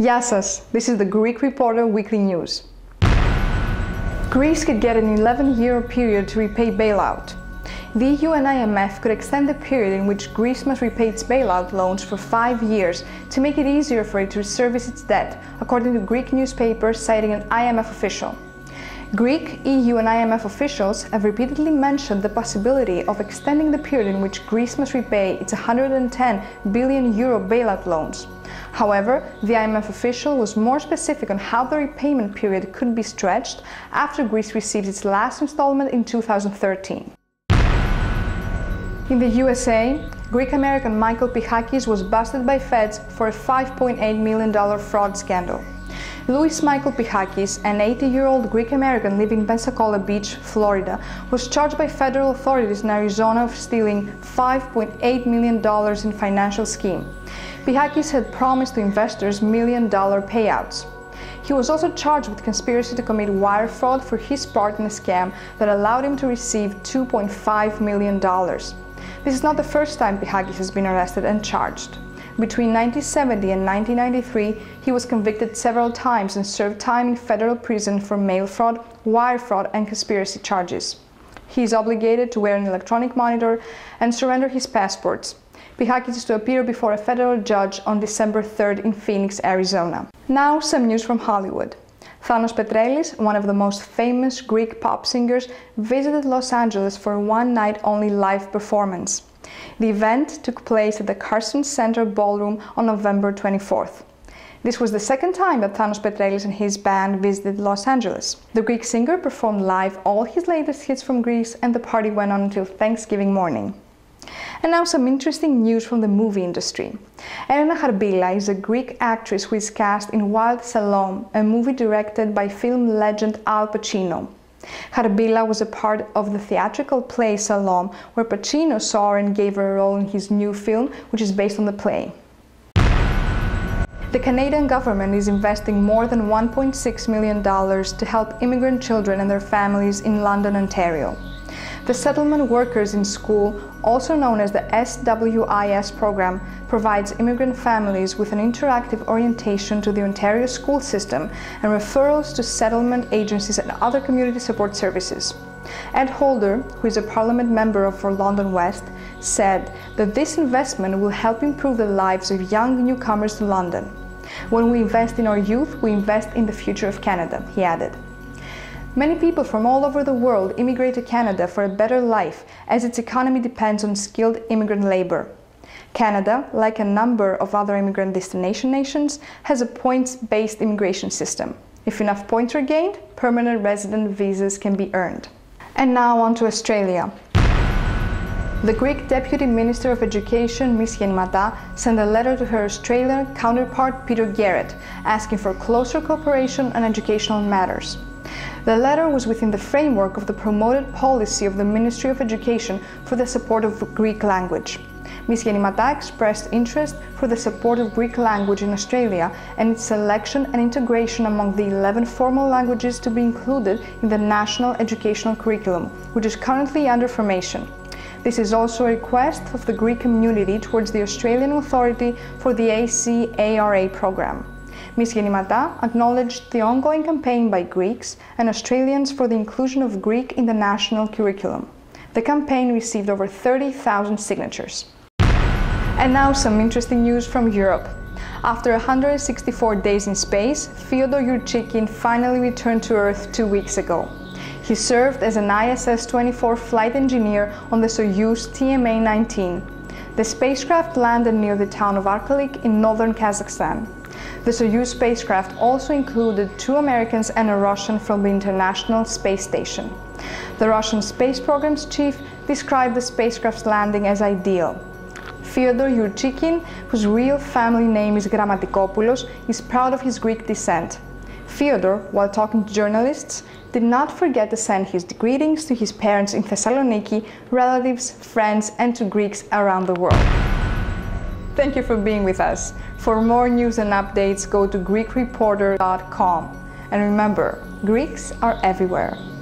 Γεια σας, this is the Greek Reporter Weekly News. Greece could get an 11-year period to repay bailout. The EU and IMF could extend the period in which Greece must repay its bailout loans for 5 years to make it easier for it to service its debt, according to Greek newspapers citing an IMF official. Greek, EU and IMF officials have repeatedly mentioned the possibility of extending the period in which Greece must repay its 110 billion euro bailout loans. However, the IMF official was more specific on how the repayment period could be stretched after Greece received its last installment in 2013. In the USA, Greek-American Michael Pihakis was busted by feds for a $5.8 million fraud scandal. Louis Michael Pihakis, an 80-year-old Greek-American living in Pensacola Beach, Florida, was charged by federal authorities in Arizona of stealing $5.8 million in financial scheme. Pihakis had promised to investors million-dollar payouts. He was also charged with conspiracy to commit wire fraud for his part in a scam that allowed him to receive $2.5 million. This is not the first time Pihakis has been arrested and charged. Between 1970 and 1993, he was convicted several times and served time in federal prison for mail fraud, wire fraud and conspiracy charges. He is obligated to wear an electronic monitor and surrender his passports. Pihakis is to appear before a federal judge on December 3rd in Phoenix, Arizona. Now, some news from Hollywood. Thanos Petrelis, one of the most famous Greek pop singers, visited Los Angeles for a one-night-only live performance. The event took place at the Carson Center Ballroom on November 24th. This was the second time that Thanos Petrelis and his band visited Los Angeles. The Greek singer performed live all his latest hits from Greece, and the party went on until Thanksgiving morning. And now some interesting news from the movie industry. Elena Harbilla is a Greek actress who is cast in Wild Salome, a movie directed by film legend Al Pacino. Harbilla was a part of the theatrical play Salome, where Pacino saw her and gave her a role in his new film, which is based on the play. The Canadian government is investing more than $1.6 million to help immigrant children and their families in London, Ontario. The Settlement Workers in School, also known as the SWIS program, provides immigrant families with an interactive orientation to the Ontario school system and referrals to settlement agencies and other community support services. Ed Holder, who is a parliament member for London West, said that this investment will help improve the lives of young newcomers to London. "When we invest in our youth, we invest in the future of Canada," he added. Many people from all over the world immigrate to Canada for a better life, as its economy depends on skilled immigrant labor. Canada, like a number of other immigrant destination nations, has a points-based immigration system. If enough points are gained, permanent resident visas can be earned. And now on to Australia. The Greek Deputy Minister of Education, Ms. Yenimata, sent a letter to her Australian counterpart, Peter Garrett, asking for closer cooperation on educational matters. The letter was within the framework of the promoted policy of the Ministry of Education for the support of Greek language. Ms. Yenimata expressed interest for the support of Greek language in Australia and its selection and integration among the 11 formal languages to be included in the National Educational Curriculum, which is currently under formation. This is also a request of the Greek community towards the Australian Authority for the ACARA program. Ms. Yenimata acknowledged the ongoing campaign by Greeks and Australians for the inclusion of Greek in the national curriculum. The campaign received over 30,000 signatures. And now some interesting news from Europe. After 164 days in space, Fyodor Yurchikhin finally returned to Earth 2 weeks ago. He served as an ISS-24 flight engineer on the Soyuz TMA-19. The spacecraft landed near the town of Arkalyk in northern Kazakhstan. The Soyuz spacecraft also included 2 Americans and a Russian from the International Space Station. The Russian space program's chief described the spacecraft's landing as ideal. Fyodor Yurchikhin, whose real family name is Grammatikopoulos, is proud of his Greek descent. Fyodor, while talking to journalists, did not forget to send his greetings to his parents in Thessaloniki, relatives, friends, and to Greeks around the world. Thank you for being with us. For more news and updates, go to GreekReporter.com. And remember, Greeks are everywhere.